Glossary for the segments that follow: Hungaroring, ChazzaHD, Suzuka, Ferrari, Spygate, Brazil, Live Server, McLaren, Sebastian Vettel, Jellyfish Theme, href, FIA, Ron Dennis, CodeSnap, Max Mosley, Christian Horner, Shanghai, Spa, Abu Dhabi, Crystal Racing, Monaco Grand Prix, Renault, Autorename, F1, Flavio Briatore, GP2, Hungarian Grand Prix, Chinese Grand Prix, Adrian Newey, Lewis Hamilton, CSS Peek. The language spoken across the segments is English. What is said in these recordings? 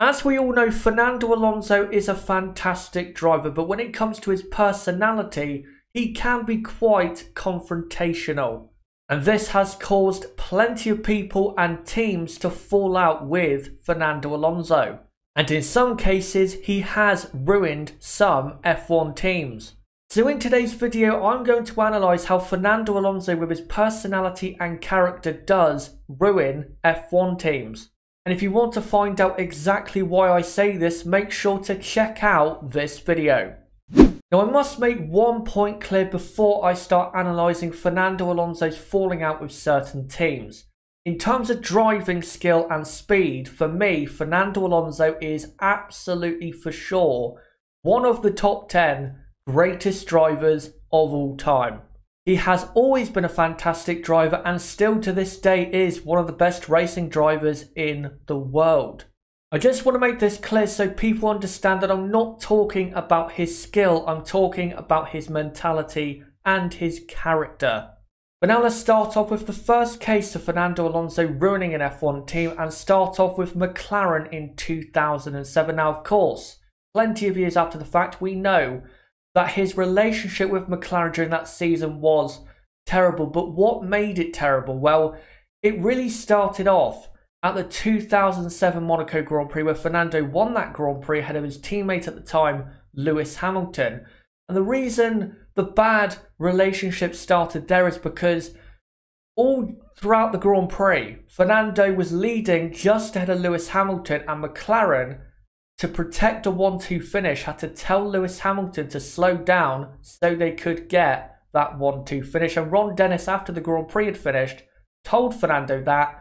As we all know, Fernando Alonso is a fantastic driver, but when it comes to his personality, he can be quite confrontational. And this has caused plenty of people and teams to fall out with Fernando Alonso. And in some cases, he has ruined some F1 teams. So in today's video, I'm going to analyse how Fernando Alonso with his personality and character does ruin F1 teams. And if you want to find out exactly why I say this, make sure to check out this video. Now, I must make one point clear before I start analysing Fernando Alonso's falling out with certain teams. In terms of driving skill and speed, for me, Fernando Alonso is absolutely for sure one of the top 10 greatest drivers of all time. He has always been a fantastic driver and still to this day is one of the best racing drivers in the world. I just want to make this clear so people understand that I'm not talking about his skill, I'm talking about his mentality and his character. But now let's start off with the first case of Fernando Alonso ruining an F1 team and start off with McLaren in 2007. Now of course, plenty of years after the fact, we know that his relationship with McLaren during that season was terrible. But what made it terrible? Well, it really started off at the 2007 Monaco Grand Prix, where Fernando won that Grand Prix ahead of his teammate at the time, Lewis Hamilton. And the reason the bad relationship started there is because all throughout the Grand Prix, Fernando was leading just ahead of Lewis Hamilton, and McLaren, to protect a 1-2 finish, had to tell Lewis Hamilton to slow down so they could get that 1-2 finish. And Ron Dennis, after the Grand Prix had finished, told Fernando that,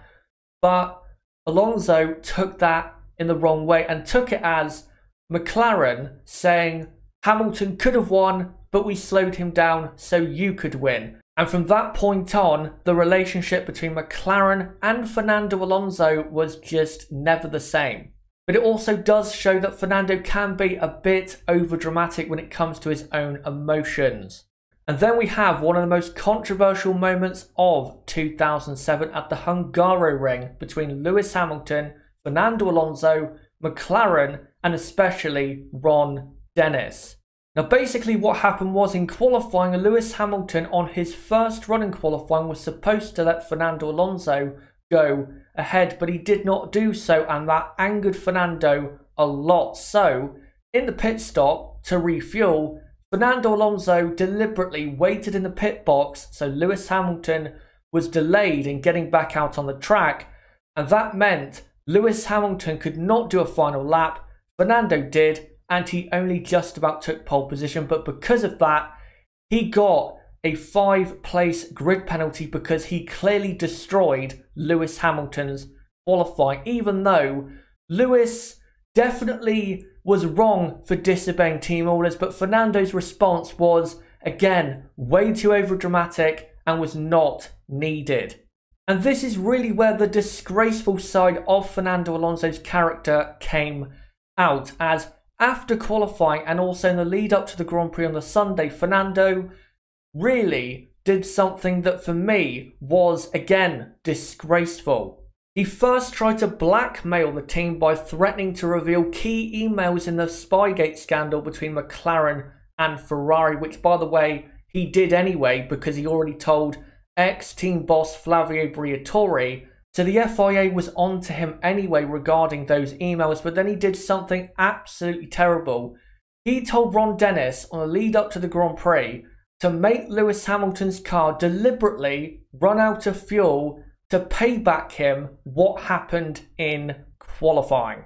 but Alonso took that in the wrong way and took it as McLaren saying, Hamilton could have won, but we slowed him down so you could win. And from that point on, the relationship between McLaren and Fernando Alonso was just never the same. But it also does show that Fernando can be a bit overdramatic when it comes to his own emotions. And then we have one of the most controversial moments of 2007 at the Hungaroring between Lewis Hamilton, Fernando Alonso, McLaren, and especially Ron Dennis. Now basically what happened was, in qualifying, Lewis Hamilton on his first run in qualifying was supposed to let Fernando Alonso go ahead, but he did not do so, and that angered Fernando a lot. So in the pit stop to refuel, Fernando Alonso deliberately waited in the pit box so Lewis Hamilton was delayed in getting back out on the track, and that meant Lewis Hamilton could not do a final lap. Fernando did, and he only just about took pole position, but because of that he got a 5-place grid penalty because he clearly destroyed Lewis Hamilton's qualifying, even though Lewis definitely was wrong for disobeying team orders, but Fernando's response was, again, way too overdramatic and was not needed. And this is really where the disgraceful side of Fernando Alonso's character came out, as after qualifying and also in the lead up to the Grand Prix on the Sunday, Fernando really did something that for me was, again, disgraceful. He first tried to blackmail the team by threatening to reveal key emails in the Spygate scandal between McLaren and Ferrari, which, by the way, he did anyway because he already told ex-team boss Flavio Briatore, so the FIA was on to him anyway regarding those emails. But then he did something absolutely terrible. He told Ron Dennis on the lead up to the Grand Prix to make Lewis Hamilton's car deliberately run out of fuel to pay back him what happened in qualifying.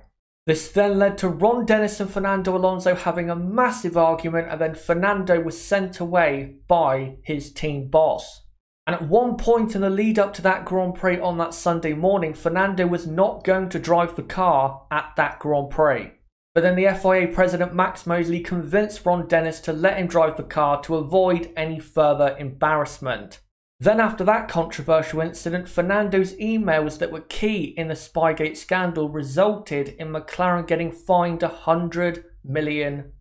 This then led to Ron Dennis and Fernando Alonso having a massive argument, and then Fernando was sent away by his team boss. And at one point in the lead up to that Grand Prix on that Sunday morning, Fernando was not going to drive the car at that Grand Prix. But then the FIA president Max Mosley convinced Ron Dennis to let him drive the car to avoid any further embarrassment. Then after that controversial incident, Fernando's emails that were key in the Spygate scandal resulted in McLaren getting fined $100 million.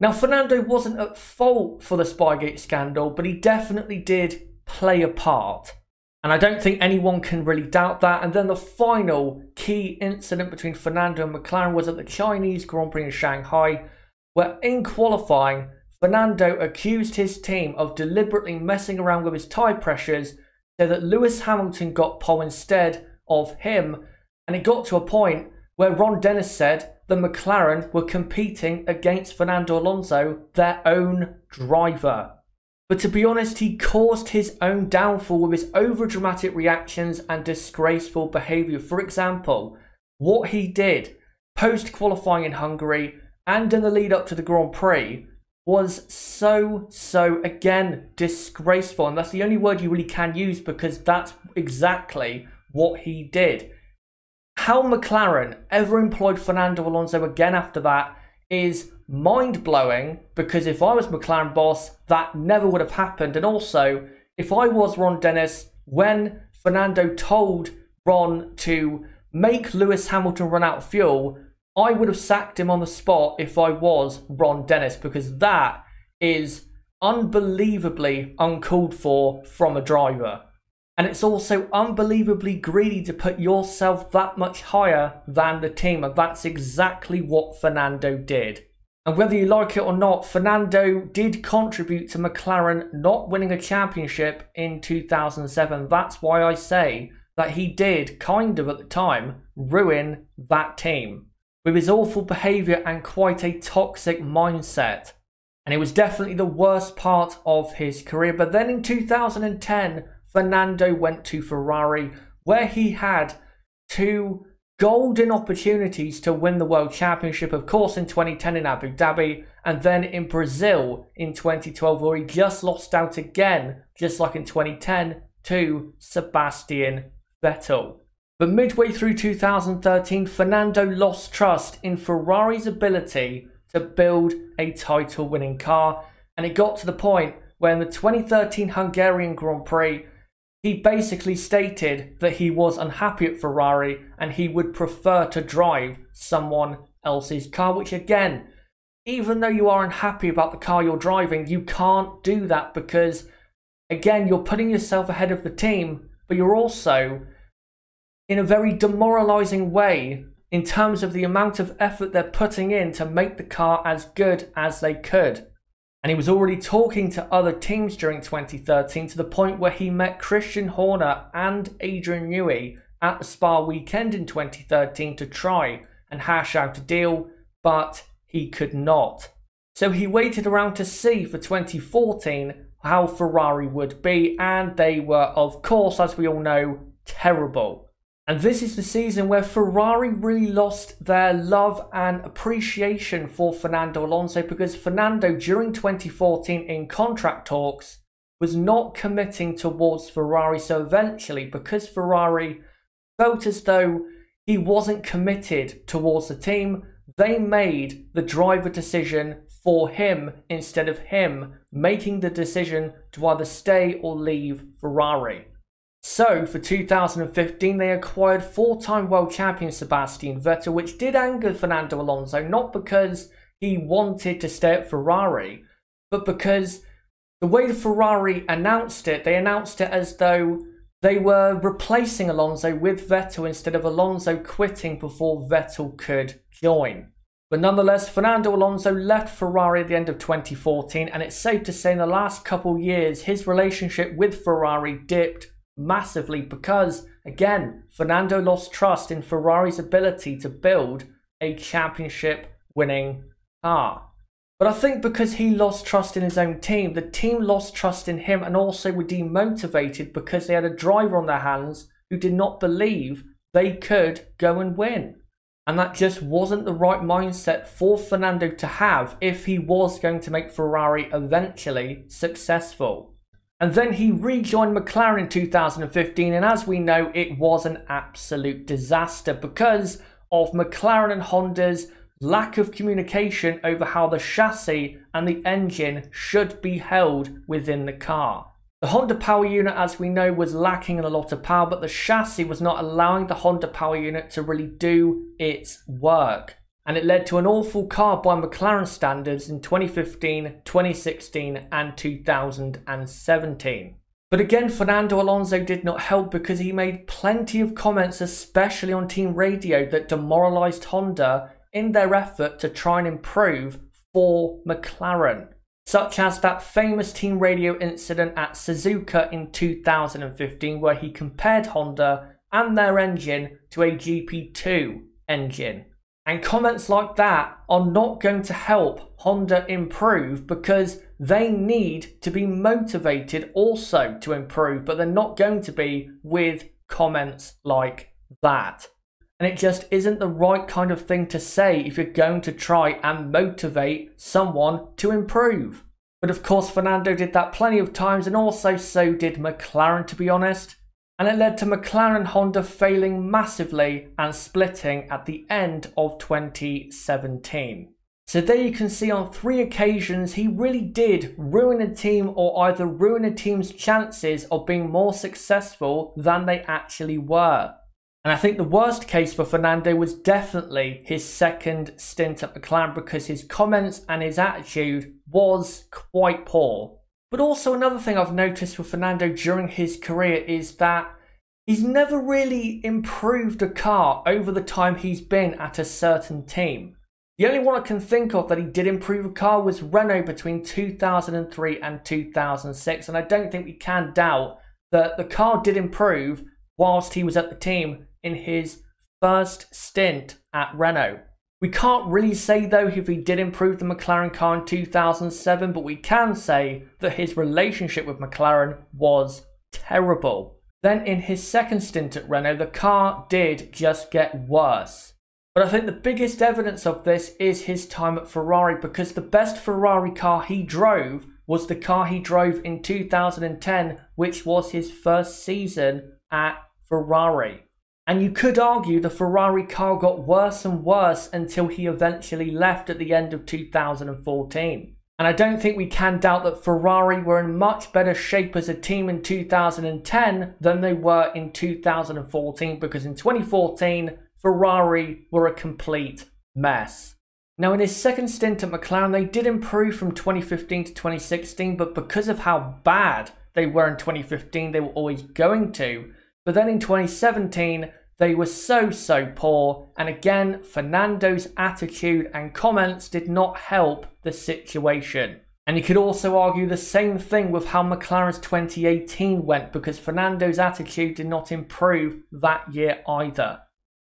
Now Fernando wasn't at fault for the Spygate scandal, but he definitely did play a part. And I don't think anyone can really doubt that. And then the final key incident between Fernando and McLaren was at the Chinese Grand Prix in Shanghai, where in qualifying, Fernando accused his team of deliberately messing around with his tyre pressures so that Lewis Hamilton got pole instead of him. And it got to a point where Ron Dennis said the McLaren were competing against Fernando Alonso, their own driver. But to be honest, he caused his own downfall with his overdramatic reactions and disgraceful behaviour. For example, what he did post-qualifying in Hungary and in the lead-up to the Grand Prix was so, again, disgraceful. And that's the only word you really can use, because that's exactly what he did. How McLaren ever employed Fernando Alonso again after that is mind-blowing, because if I was McLaren boss, that never would have happened. And also, if I was Ron Dennis, when Fernando told Ron to make Lewis Hamilton run out of fuel, I would have sacked him on the spot if I was Ron Dennis, because that is unbelievably uncalled for from a driver. And it's also unbelievably greedy to put yourself that much higher than the team. And that's exactly what Fernando did. And whether you like it or not, Fernando did contribute to McLaren not winning a championship in 2007. That's why I say that he did, kind of at the time, ruin that team with his awful behaviour and quite a toxic mindset. And it was definitely the worst part of his career. But then in 2010... Fernando went to Ferrari, where he had two golden opportunities to win the World Championship, of course in 2010 in Abu Dhabi, and then in Brazil in 2012, where he just lost out again, just like in 2010, to Sebastian Vettel. But midway through 2013, Fernando lost trust in Ferrari's ability to build a title-winning car, and it got to the point where in the 2013 Hungarian Grand Prix, he basically stated that he was unhappy at Ferrari and he would prefer to drive someone else's car, which again, even though you are unhappy about the car you're driving, you can't do that because, again, you're putting yourself ahead of the team, but you're also, in a very demoralising way, in terms of the amount of effort they're putting in to make the car as good as they could. And he was already talking to other teams during 2013, to the point where he met Christian Horner and Adrian Newey at the Spa weekend in 2013 to try and hash out a deal, but he could not. So he waited around to see for 2014 how Ferrari would be, and they were, of course, as we all know, terrible. And this is the season where Ferrari really lost their love and appreciation for Fernando Alonso, because Fernando during 2014 in contract talks was not committing towards Ferrari. So eventually, because Ferrari felt as though he wasn't committed towards the team, they made the driver decision for him instead of him making the decision to either stay or leave Ferrari. So, for 2015, they acquired four-time world champion Sebastian Vettel, which did anger Fernando Alonso, not because he wanted to stay at Ferrari, but because the way the Ferrari announced it, they announced it as though they were replacing Alonso with Vettel instead of Alonso quitting before Vettel could join. But nonetheless, Fernando Alonso left Ferrari at the end of 2014, and it's safe to say in the last couple of years, his relationship with Ferrari dipped massively because, again, Fernando lost trust in Ferrari's ability to build a championship-winning car. But I think because he lost trust in his own team, the team lost trust in him and also were demotivated because they had a driver on their hands who did not believe they could go and win. And that just wasn't the right mindset for Fernando to have if he was going to make Ferrari eventually successful. And then he rejoined McLaren in 2015, and as we know, it was an absolute disaster because of McLaren and Honda's lack of communication over how the chassis and the engine should be held within the car. The Honda power unit, as we know, was lacking in a lot of power, but the chassis was not allowing the Honda power unit to really do its work. And it led to an awful car by McLaren standards in 2015, 2016 and 2017. But again, Fernando Alonso did not help because he made plenty of comments, especially on team radio, that demoralised Honda in their effort to try and improve for McLaren, such as that famous team radio incident at Suzuka in 2015 where he compared Honda and their engine to a GP2 engine. And comments like that are not going to help Honda improve because they need to be motivated also to improve, but they're not going to be with comments like that. And it just isn't the right kind of thing to say if you're going to try and motivate someone to improve. But of course, Fernando did that plenty of times, and also so did McLaren, to be honest. And it led to McLaren Honda failing massively and splitting at the end of 2017. So there you can see on 3 occasions he really did ruin a team, or either ruin a team's chances of being more successful than they actually were. And I think the worst case for Fernando was definitely his second stint at McLaren, because his comments and his attitude was quite poor. But also another thing I've noticed with Fernando during his career is that he's never really improved a car over the time he's been at a certain team. The only one I can think of that he did improve a car was Renault between 2003 and 2006, and I don't think we can doubt that the car did improve whilst he was at the team in his first stint at Renault. We can't really say though if he did improve the McLaren car in 2007, but we can say that his relationship with McLaren was terrible. Then in his second stint at Renault, the car did just get worse. But I think the biggest evidence of this is his time at Ferrari, because the best Ferrari car he drove was the car he drove in 2010, which was his first season at Ferrari. And you could argue the Ferrari car got worse and worse until he eventually left at the end of 2014. And I don't think we can doubt that Ferrari were in much better shape as a team in 2010 than they were in 2014, because in 2014, Ferrari were a complete mess. Now in his second stint at McLaren, they did improve from 2015 to 2016, but because of how bad they were in 2015, they were always going to. But then in 2017, they were so poor, and again, Fernando's attitude and comments did not help the situation. And you could also argue the same thing with how McLaren's 2018 went, because Fernando's attitude did not improve that year either.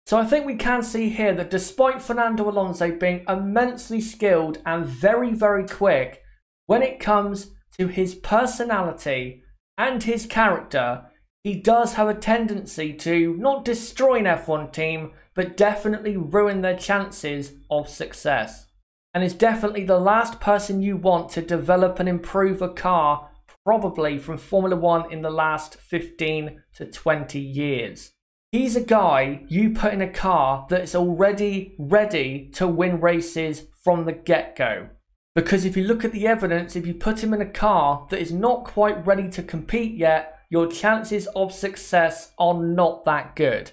So I think we can see here that despite Fernando Alonso being immensely skilled and very quick, when it comes to his personality and his character, he does have a tendency to not destroy an F1 team, but definitely ruin their chances of success. And is definitely the last person you want to develop and improve a car, probably from Formula 1 in the last 15 to 20 years. He's a guy you put in a car that's already ready to win races from the get-go. Because if you look at the evidence, if you put him in a car that is not quite ready to compete yet, your chances of success are not that good.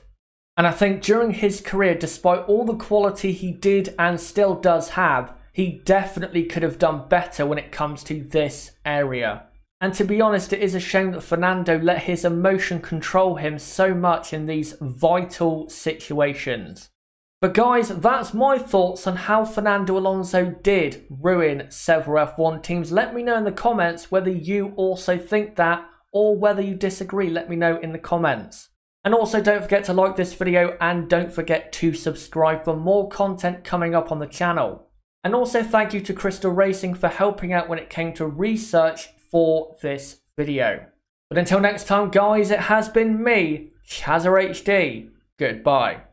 And I think during his career, despite all the quality he did and still does have, he definitely could have done better when it comes to this area. And to be honest, it is a shame that Fernando let his emotion control him so much in these vital situations. But guys, that's my thoughts on how Fernando Alonso did ruin several F1 teams. Let me know in the comments whether you also think that, or whether you disagree. Let me know in the comments. And also don't forget to like this video, and don't forget to subscribe for more content coming up on the channel. And also thank you to Crystal Racing for helping out when it came to research for this video. But until next time guys, it has been me, ChazzaHD. Goodbye.